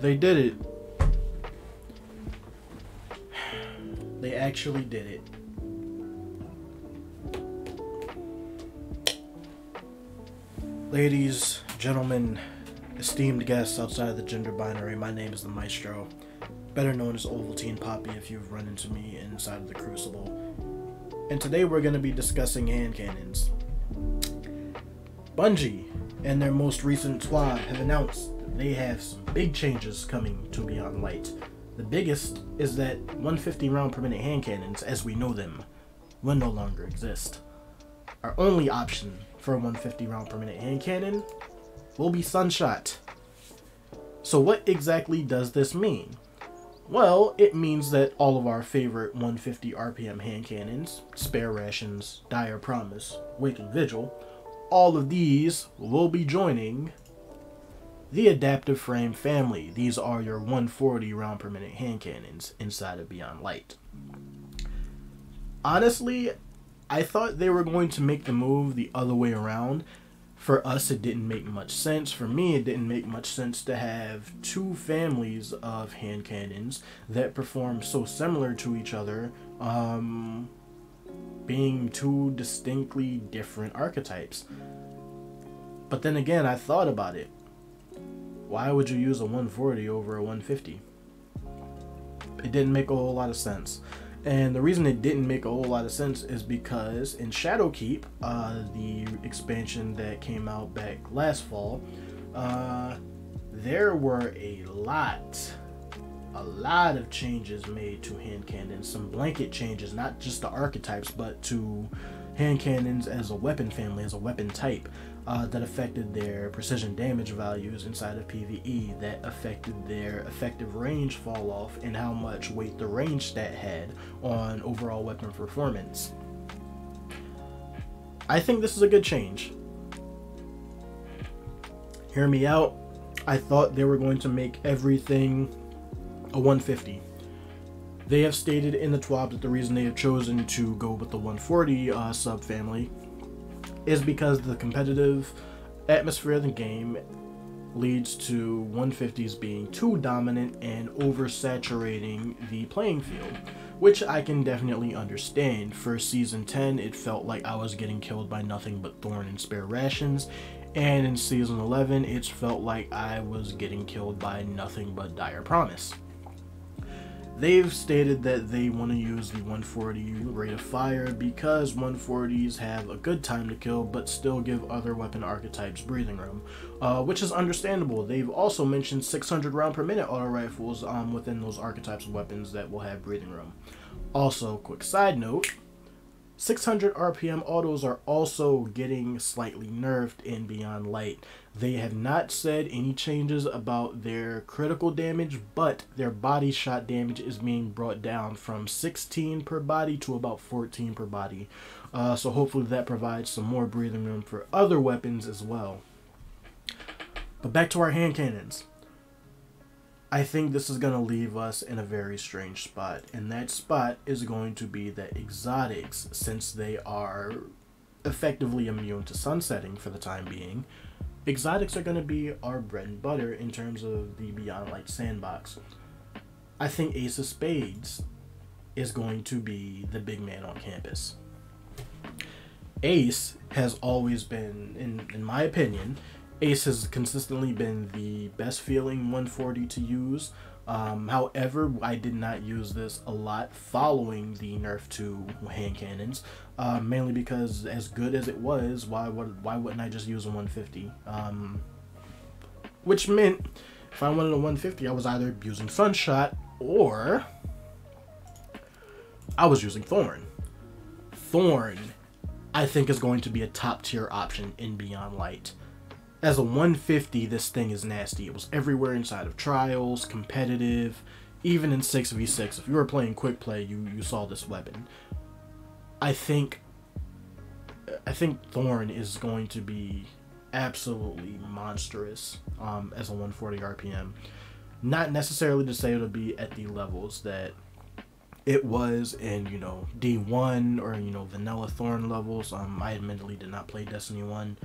They did it. They actually did it. Ladies, gentlemen, esteemed guests outside the gender binary, my name is the Maestro, better known as Ovaltine Poppy if you've run into me inside of the Crucible. And today we're going to be discussing hand cannons. Bungie and their most recent TWAB have announced that they have some big changes coming to Beyond Light. The biggest is that 150 round per minute hand cannons, as we know them, will no longer exist. Our only option for a 150 round per minute hand cannon will be Sunshot. So what exactly does this mean? Well, it means that all of our favorite 150 RPM hand cannons, Spare Rations, Dire Promise, Wake and Vigil, all of these will be joining the Adaptive Frame family. These are your 140 round per minute hand cannons inside of Beyond Light. Honestly, I thought they were going to make the move the other way around. For us, it didn't make much sense. For me, it didn't make much sense to have two families of hand cannons that perform so similar to each other, being two distinctly different archetypes. But then again, I thought about it. Why would you use a 140 over a 150? It didn't make a whole lot of sense. And the reason it didn't make a whole lot of sense is because in Shadowkeep, the expansion that came out back last fall, there were a lot of changes made to hand cannons. Some blanket changes, not just to archetypes, but to hand cannons as a weapon family, as a weapon type, that affected their precision damage values inside of PvE, that affected their effective range fall off and how much weight the range stat had on overall weapon performance. I think this is a good change. Hear me out. I thought they were going to make everything a 150. They have stated in the TWAB that the reason they have chosen to go with the 140 subfamily is because the competitive atmosphere of the game leads to 150s being too dominant and oversaturating the playing field, which I can definitely understand. For Season 10, it felt like I was getting killed by nothing but Thorn and Spare Rations, and in Season 11, it's felt like I was getting killed by nothing but Dire Promise. They've stated that they want to use the 140 rate of fire because 140s have a good time to kill but still give other weapon archetypes breathing room, which is understandable. They've also mentioned 600 round per minute auto rifles within those archetypes of weapons that will have breathing room. Also, quick side note, 600 RPM autos are also getting slightly nerfed in Beyond Light. They have not said any changes about their critical damage, but their body shot damage is being brought down from 16 per body to about 14 per body. So hopefully that provides some more breathing room for other weapons as well. But back to our hand cannons. I think this is going to leave us in a very strange spot, and that spot is going to be that exotics, since they are effectively immune to sunsetting for the time being, exotics are going to be our bread and butter in terms of the Beyond Light sandbox. I think Ace of Spades is going to be the big man on campus. Ace has always been, in my opinion, Ace has consistently been the best feeling 140 to use. However, I did not use this a lot following the nerf to hand cannons, mainly because as good as it was, why wouldn't I just use a 150? Which meant if I wanted a 150, I was either using Sunshot or I was using Thorn. Thorn, I think, is going to be a top tier option in Beyond Light. As a 150, this thing is nasty. It was everywhere inside of trials, competitive, even in 6v6. If you were playing quick play, you saw this weapon. I think Thorn is going to be absolutely monstrous as a 140 RPM. Not necessarily to say it'll be at the levels that it was in, you know, D1 or, you know, vanilla Thorn levels. I admittedly did not play Destiny 1.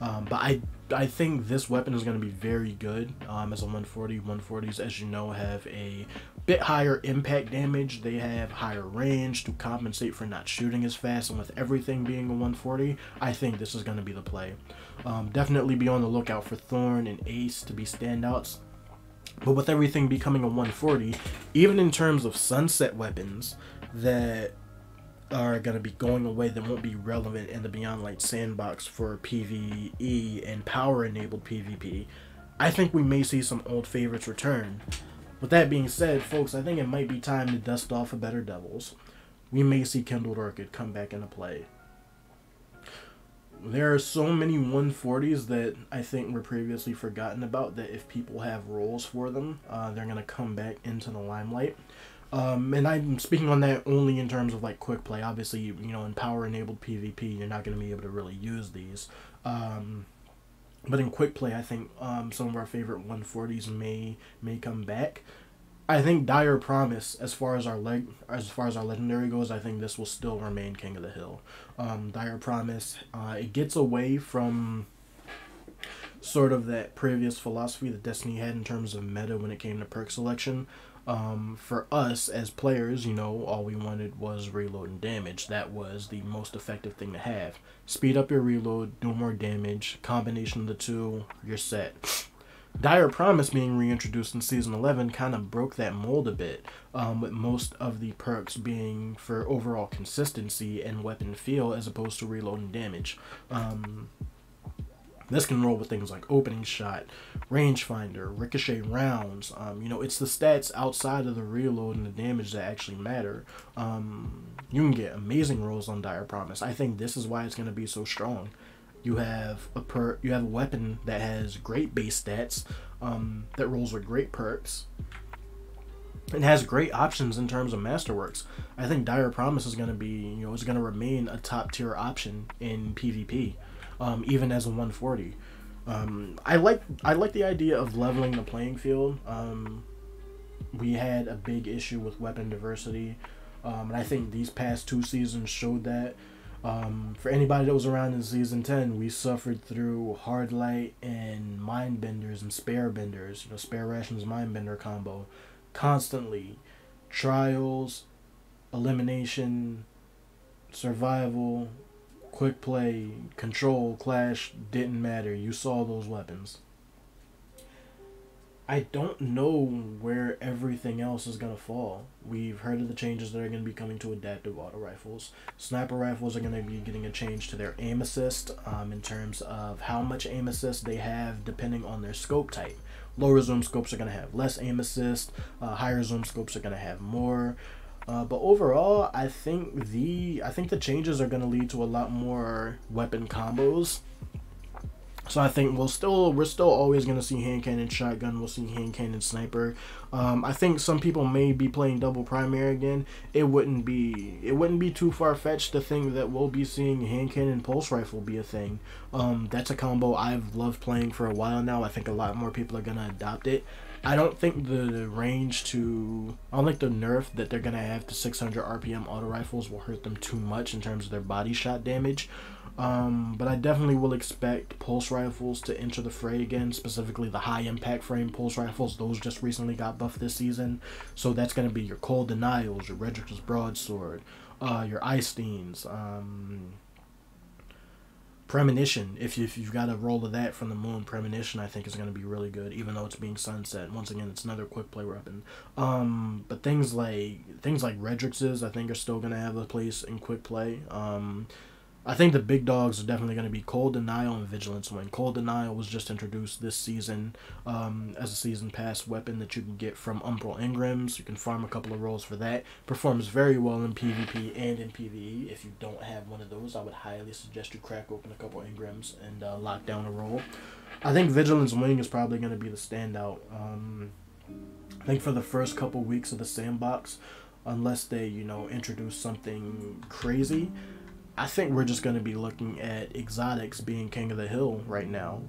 But I think this weapon is going to be very good as a 140. 140s, as you know, have a bit higher impact damage. They have higher range to compensate for not shooting as fast, and with everything being a 140, I think this is going to be the play. Definitely be on the lookout for Thorn and Ace to be standouts. But with everything becoming a 140, even in terms of sunset weapons that are going to be going away, that won't be relevant in the Beyond Light sandbox for PvE and power-enabled PvP, I think we may see some old favorites return. With that being said, folks, I think it might be time to dust off a Better Devil's. We may see Kindled Orchid come back into play. There are so many 140s that I think were previously forgotten about that if people have roles for them, they're going to come back into the limelight. And I'm speaking on that only in terms of like quick play. Obviously, you know, in power enabled PvP, you're not going to be able to really use these. But in quick play, I think some of our favorite 140s may come back. I think Dire Promise, as far as our legendary goes, I think this will still remain King of the Hill. Dire Promise, it gets away from sort of that previous philosophy that Destiny had in terms of meta when it came to perk selection. For us as players, you know, all we wanted was reload and damage. That was the most effective thing to have. Speed up your reload, do more damage, combination of the two, you're set. Dire Promise being reintroduced in Season 11 kind of broke that mold a bit, with most of the perks being for overall consistency and weapon feel as opposed to reload and damage. This can roll with things like Opening Shot, Range Finder, Ricochet Rounds. You know, it's the stats outside of the reload and the damage that actually matter. You can get amazing rolls on Dire Promise. I think this is why it's going to be so strong. You have a weapon that has great base stats, that rolls with great perks, and has great options in terms of masterworks. I think Dire Promise is going to be, you know, it's going to remain a top tier option in PvP. Even as a 140, I like the idea of leveling the playing field. We had a big issue with weapon diversity, and I think these past two seasons showed that. For anybody that was around in Season 10, we suffered through Hard Light and Mind Benders and Spare Benders, you know, Spare Rations Mind Bender combo, constantly, trials, elimination, survival. Quick play, control, clash, didn't matter. You saw those weapons. I don't know where everything else is going to fall. We've heard of the changes that are going to be coming to adaptive auto rifles. Sniper rifles are going to be getting a change to their aim assist, in terms of how much aim assist they have depending on their scope type. Lower zoom scopes are going to have less aim assist. Higher zoom scopes are going to have more. But overall, I think the changes are going to lead to a lot more weapon combos. So I think we're still always going to see hand cannon shotgun. We'll see hand cannon sniper. I think some people may be playing double primary again. It wouldn't be too far fetched to think that we'll be seeing hand cannon pulse rifle be a thing. That's a combo I've loved playing for a while now. I think a lot more people are going to adopt it. I don't think the nerf that they're going to have to 600 RPM auto rifles will hurt them too much in terms of their body shot damage. But I definitely will expect pulse rifles to enter the fray again, specifically the high impact frame pulse rifles. Those just recently got buffed this season. So that's going to be your Cold Denials, your Redrix's Broadsword, your Icesteins, Premonition, if you've got a roll of that from the moon, Premonition I think is going to be really good, even though it's being sunset. Once again, it's another quick play weapon. But things like Redrix's, I think, are still going to have a place in quick play. I think the big dogs are definitely going to be Cold Denial and Vigilance Wing. Cold Denial was just introduced this season as a season pass weapon that you can get from Umbral Engrams. You can farm a couple of rolls for that. Performs very well in PvP and in PvE. If you don't have one of those, I would highly suggest you crack open a couple of Engrams and lock down a roll. I think Vigilance Wing is probably going to be the standout. I think for the first couple weeks of the sandbox, unless they, you know, introduce something crazy, I think we're just going to be looking at exotics being King of the Hill right now.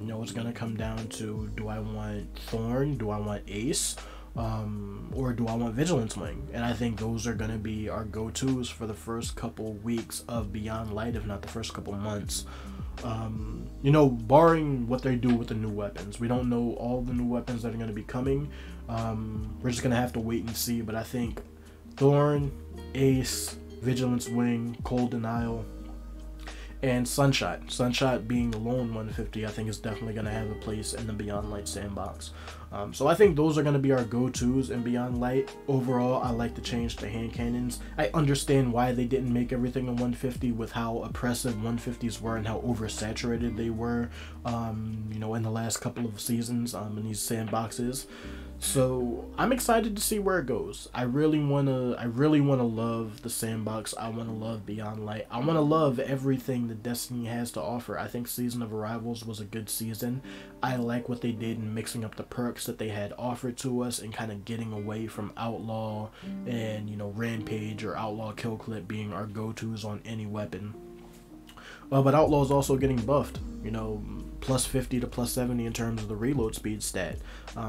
You know, it's going to come down to, do I want Thorn, do I want Ace, or do I want Vigilance Wing? And I think those are going to be our go-tos for the first couple weeks of Beyond Light, if not the first couple months. You know, barring what they do with the new weapons. We don't know all the new weapons that are going to be coming. We're just going to have to wait and see. But I think Thorn, Ace, Vigilance Wing, Cold Denial, and Sunshot. Sunshot being the lone 150, I think is definitely going to have a place in the Beyond Light sandbox. So I think those are going to be our go-tos in Beyond Light. Overall, I like the change to hand cannons. I understand why they didn't make everything a 150 with how oppressive 150s were and how oversaturated they were, you know, in the last couple of seasons in these sandboxes. So I'm excited to see where it goes. I really wanna love the sandbox. I wanna love Beyond Light. I wanna love everything that Destiny has to offer. I think Season of Arrivals was a good season. I like what they did in mixing up the perks that they had offered to us and kind of getting away from Outlaw and, you know, Rampage or Outlaw Kill Clip being our go-tos on any weapon. But Outlaw is also getting buffed, you know, plus 50 to plus 70 in terms of the reload speed stat.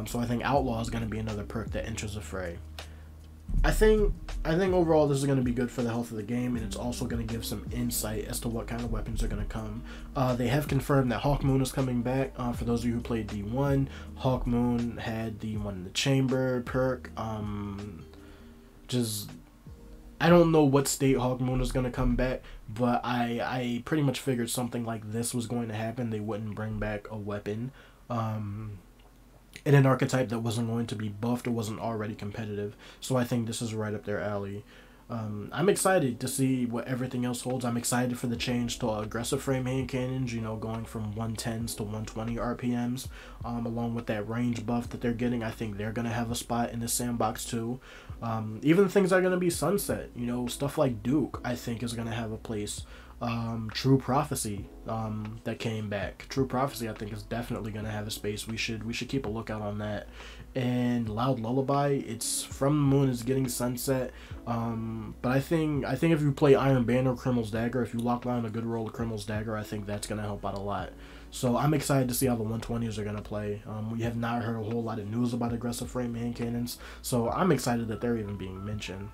So I think Outlaw is going to be another perk that enters the fray. I think overall this is going to be good for the health of the game, and it's also going to give some insight as to what kind of weapons are going to come. They have confirmed that Hawkmoon is coming back. For those of you who played D1, Hawkmoon had the one in the chamber perk. I don't know what state Hawkmoon is going to come back, but I pretty much figured something like this was going to happen. They wouldn't bring back a weapon in an archetype that wasn't going to be buffed or wasn't already competitive. So I think this is right up their alley. I'm excited to see what everything else holds. I'm excited for the change to aggressive frame hand cannons, you know, going from 110s to 120 RPMs, along with that range buff that they're getting. I think they're going to have a spot in the sandbox too. Even things that are going to be sunset, you know, stuff like Duke, I think is going to have a place. True Prophecy that came back. True Prophecy I think is definitely going to have a space. We should keep a lookout on that. And Loud Lullaby, it's From the Moon is getting sunset. But I think if you play Iron Banner or Criminal's Dagger, if you lock down a good roll of Criminal's Dagger, I think that's going to help out a lot. So I'm excited to see how the 120s are going to play. We have not heard a whole lot of news about aggressive frame hand cannons, so I'm excited that they're even being mentioned.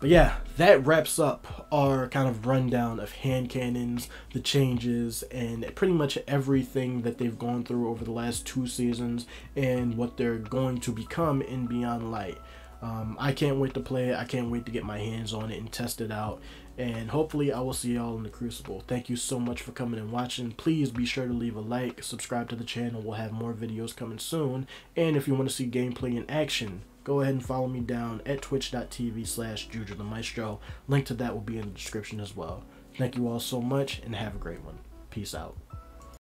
But yeah, that wraps up our kind of rundown of hand cannons, the changes, and pretty much everything that they've gone through over the last two seasons and what they're going to become in Beyond Light. I can't wait to play it. I can't wait to get my hands on it and test it out. And hopefully I will see y'all in the Crucible. Thank you so much for coming and watching. Please be sure to leave a like, subscribe to the channel. We'll have more videos coming soon. And if you want to see gameplay in action, go ahead and follow me down at twitch.tv/JujuTheMaestro. Link to that will be in the description as well. Thank you all so much and have a great one. Peace out.